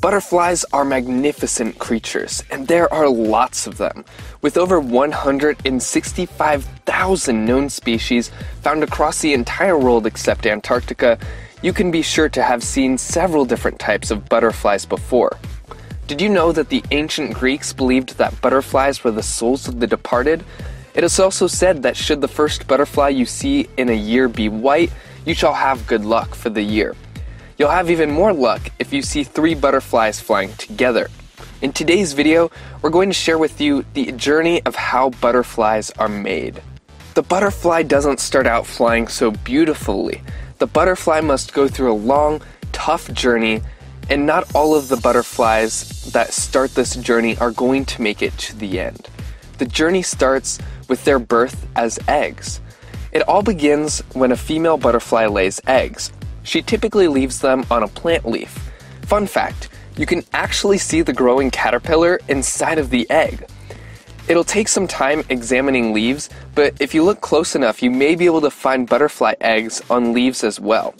Butterflies are magnificent creatures, and there are lots of them, with over 165,000 known species found across the entire world except Antarctica. You can be sure to have seen several different types of butterflies before. Did you know that the ancient Greeks believed that butterflies were the souls of the departed? It is also said that should the first butterfly you see in a year be white, you shall have good luck for the year. You'll have even more luck if you see 3 butterflies flying together. In today's video, we're going to share with you the journey of how butterflies are made. The butterfly doesn't start out flying so beautifully. The butterfly must go through a long, tough journey, and not all of the butterflies that start this journey are going to make it to the end. The journey starts with their birth as eggs. It all begins when a female butterfly lays eggs. She typically leaves them on a plant leaf. Fun fact, you can actually see the growing caterpillar inside of the egg. It'll take some time examining leaves, but if you look close enough, you may be able to find butterfly eggs on leaves as well.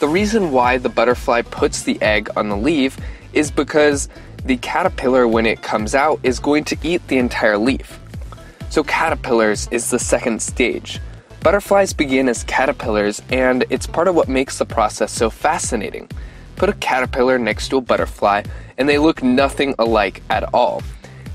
The reason why the butterfly puts the egg on the leaf is because the caterpillar, when it comes out, is going to eat the entire leaf. So caterpillars is the second stage. Butterflies begin as caterpillars, and it's part of what makes the process so fascinating. Put a caterpillar next to a butterfly, and they look nothing alike at all.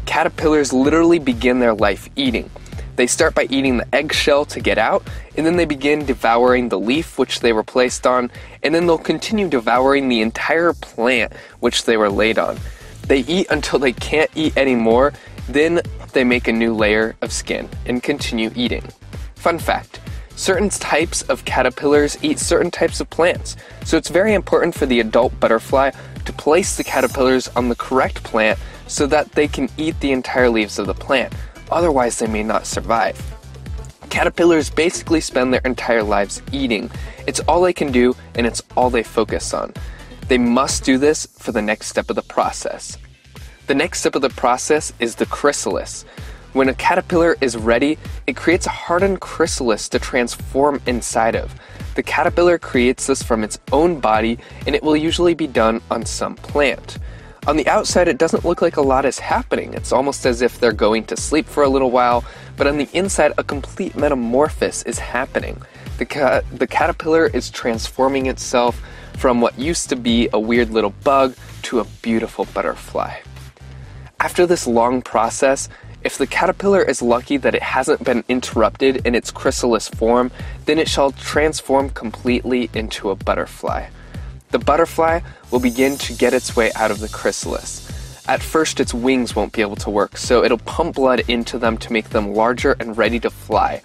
Caterpillars literally begin their life eating. They start by eating the eggshell to get out, and then they begin devouring the leaf which they were placed on, and then they'll continue devouring the entire plant which they were laid on. They eat until they can't eat anymore, then they make a new layer of skin and continue eating. Fun fact, certain types of caterpillars eat certain types of plants, so it's very important for the adult butterfly to place the caterpillars on the correct plant so that they can eat the entire leaves of the plant, otherwise they may not survive. Caterpillars basically spend their entire lives eating. It's all they can do and it's all they focus on. They must do this for the next step of the process. The next step of the process is the chrysalis. When a caterpillar is ready, it creates a hardened chrysalis to transform inside of. The caterpillar creates this from its own body, and it will usually be done on some plant. On the outside, it doesn't look like a lot is happening. It's almost as if they're going to sleep for a little while, but on the inside, a complete metamorphosis is happening. The caterpillar is transforming itself from what used to be a weird little bug to a beautiful butterfly. After this long process, if the caterpillar is lucky that it hasn't been interrupted in its chrysalis form, then it shall transform completely into a butterfly. The butterfly will begin to get its way out of the chrysalis. At first, its wings won't be able to work, so it'll pump blood into them to make them larger and ready to fly.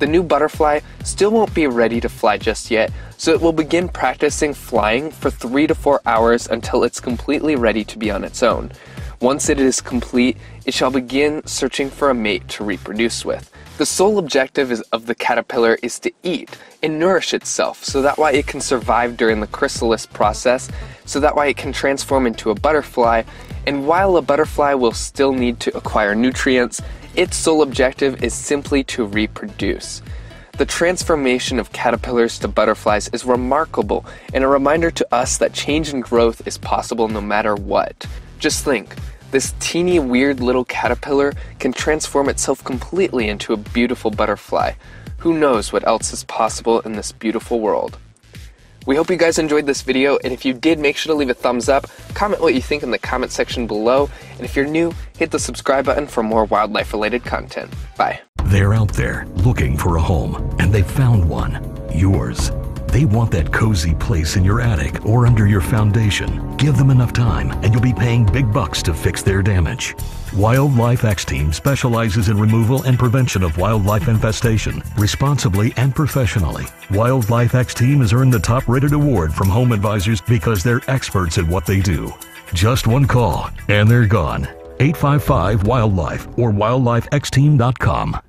The new butterfly still won't be ready to fly just yet, so it will begin practicing flying for 3 to 4 hours until it's completely ready to be on its own. Once it is complete, it shall begin searching for a mate to reproduce with. The sole objective of the caterpillar is to eat and nourish itself, so that way it can survive during the chrysalis process, so that way it can transform into a butterfly, and while a butterfly will still need to acquire nutrients, its sole objective is simply to reproduce. The transformation of caterpillars to butterflies is remarkable and a reminder to us that change and growth is possible no matter what. Just think, this teeny weird little caterpillar can transform itself completely into a beautiful butterfly. Who knows what else is possible in this beautiful world? We hope you guys enjoyed this video, and if you did, make sure to leave a thumbs up, comment what you think in the comment section below, and if you're new, hit the subscribe button for more wildlife-related content. Bye. They're out there looking for a home, and they found one, yours. They want that cozy place in your attic or under your foundation. Give them enough time, and you'll be paying big bucks to fix their damage. Wildlife X Team specializes in removal and prevention of wildlife infestation, responsibly and professionally. Wildlife X Team has earned the top-rated award from Home Advisors because they're experts at what they do. Just one call, and they're gone. 855-WILDLIFE or wildlifexteam.com.